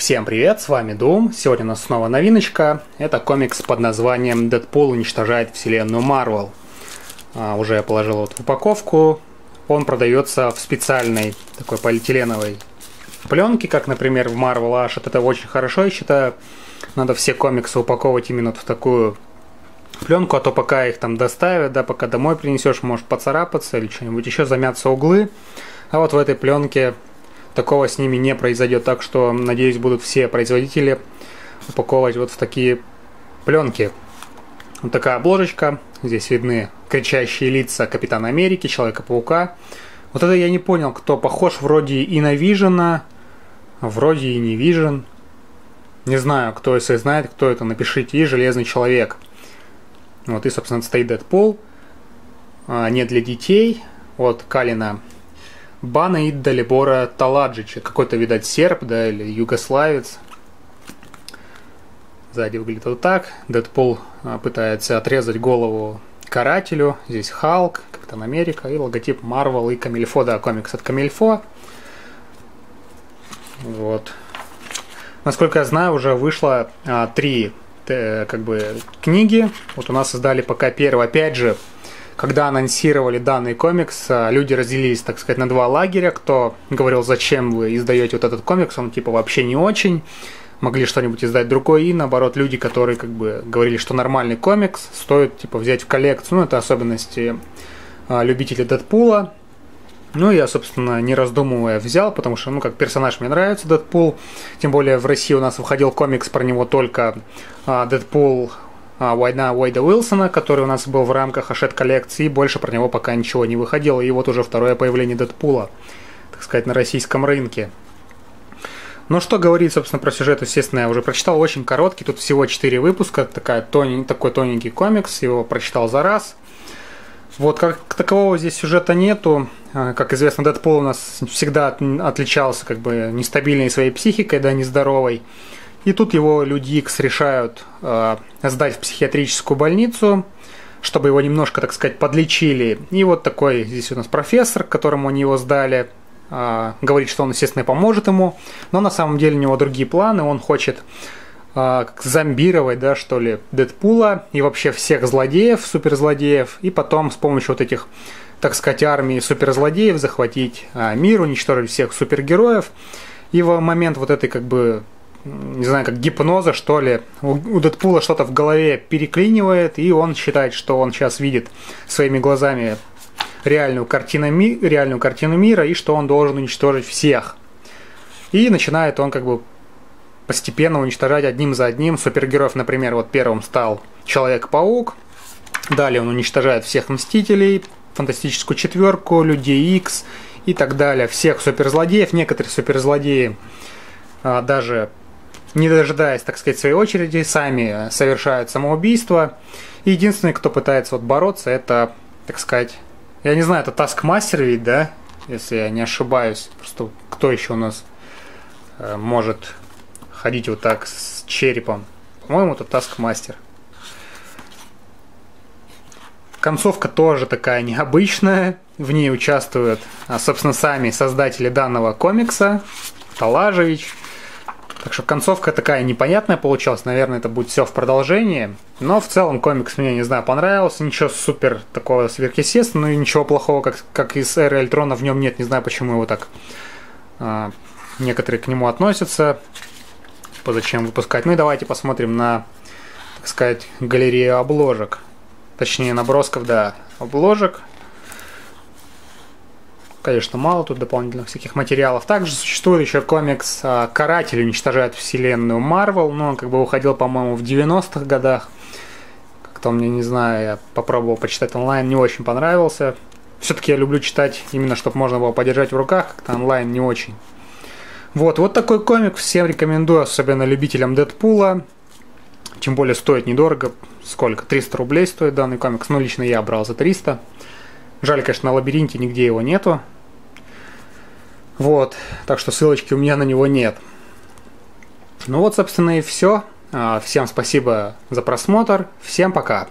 Всем привет, с вами Дум. Сегодня у нас снова новиночка. Это комикс под названием «Дэдпул уничтожает вселенную Марвел». Уже я положил вот в упаковку. Он продается в специальной такой полиэтиленовой пленке, как, например, в Marvel Ашет. Это очень хорошо, я считаю. Надо все комиксы упаковывать именно в такую пленку, а то пока их там доставят, да, пока домой принесешь, может поцарапаться или что-нибудь еще, замятся углы. А вот в этой пленке такого с ними не произойдет, так что, надеюсь, будут все производители упаковывать вот в такие пленки. Вот такая обложечка. Здесь видны кричащие лица Капитана Америки, Человека-паука. Вот это я не понял, кто похож, вроде и на Вижена, вроде и не Вижен. Не знаю, кто, если знает, кто это, напишите. И Железный Человек. Вот, и, собственно, стоит Дэдпул. Не для детей. Вот, Калина Бана и Далибора Таладжича. Какой-то, видать, серб, да, или югославец. Сзади выглядит вот так. Дэдпул пытается отрезать голову Карателю. Здесь Халк, Капитан Америка и логотип Marvel и Камильфо. Да, комикс от Камильфо. Вот. Насколько я знаю, уже вышло три как бы книги. Вот у нас издали пока первую. Опять же, когда анонсировали данный комикс, люди разделились, так сказать, на два лагеря. Кто говорил, зачем вы издаете вот этот комикс, он типа вообще не очень, могли что-нибудь издать другое. И наоборот, люди, которые как бы говорили, что нормальный комикс стоит типа взять в коллекцию. Ну, это особенности любителей Дэдпула. Ну, я, собственно, не раздумывая взял, потому что, ну, как персонаж мне нравится Дэдпул. Тем более в России у нас выходил комикс про него только Дэдпул Война Уэйда Уилсона, который у нас был в рамках Ашет-коллекции, и больше про него пока ничего не выходило. И вот уже второе появление Дэдпула, так сказать, на российском рынке. Ну, что говорить, собственно, про сюжет, естественно, я уже прочитал. Очень короткий, тут всего 4 выпуска, такой тоненький комикс, его прочитал за раз. Вот, как такового здесь сюжета нету. Как известно, Дэдпул у нас всегда отличался как бы нестабильной своей психикой, да, нездоровой. И тут его Люди Икс решают сдать в психиатрическую больницу, чтобы его немножко, так сказать, подлечили. И вот такой здесь у нас профессор, которому они его сдали, говорит, что он, естественно, поможет ему. Но на самом деле у него другие планы, он хочет зомбировать, да, что ли, Дэдпула и вообще всех злодеев, суперзлодеев, и потом с помощью вот этих, так сказать, армии суперзлодеев захватить мир, уничтожить всех супергероев. И в момент вот этой, как бы, не знаю, как гипноза, что ли, у Дэдпула что-то в голове переклинивает, и он считает, что он сейчас видит своими глазами реальную картину мира, и что он должен уничтожить всех. И начинает он, как бы, постепенно уничтожать одним за одним супергероев. Например, вот первым стал Человек-паук, далее он уничтожает всех Мстителей, Фантастическую четверку, Людей Икс и так далее, всех суперзлодеев. Некоторые суперзлодеи, даже не дожидаясь, так сказать, своей очереди, сами совершают самоубийство. И единственный, кто пытается вот бороться, это, так сказать, я не знаю, это Таскмастер ведь, да? Если я не ошибаюсь. Просто кто еще у нас может ходить вот так с черепом? По-моему, это Таскмастер. Концовка тоже такая необычная. В ней участвуют, собственно, сами создатели данного комикса. Талажевич. Так что концовка такая непонятная получалась. Наверное, это будет все в продолжении. Но в целом комикс мне, не знаю, понравился. Ничего супер такого сверхъестественного. И ничего плохого, как из Эры Альтрона, в нем нет. Не знаю, почему его так некоторые к нему относятся. Типа, зачем выпускать. Ну и давайте посмотрим на, так сказать, галерею обложек. Точнее, набросков, да, обложек. Конечно, мало тут дополнительных всяких материалов. Также существует еще комикс «Каратель уничтожает вселенную Марвел». Но он как бы выходил, по-моему, в 90-х годах. Как-то мне, не знаю, я попробовал почитать онлайн, не очень понравился. Все-таки я люблю читать именно, чтобы можно было подержать в руках. Как-то онлайн не очень. Вот такой комикс всем рекомендую, особенно любителям Дэдпула. Тем более стоит недорого. Сколько? 300 рублей стоит данный комикс. Ну, лично я брал за 300. Жаль, конечно, на лабиринте нигде его нету. Вот. Так что ссылочки у меня на него нет. Ну вот, собственно, и все. Всем спасибо за просмотр. Всем пока.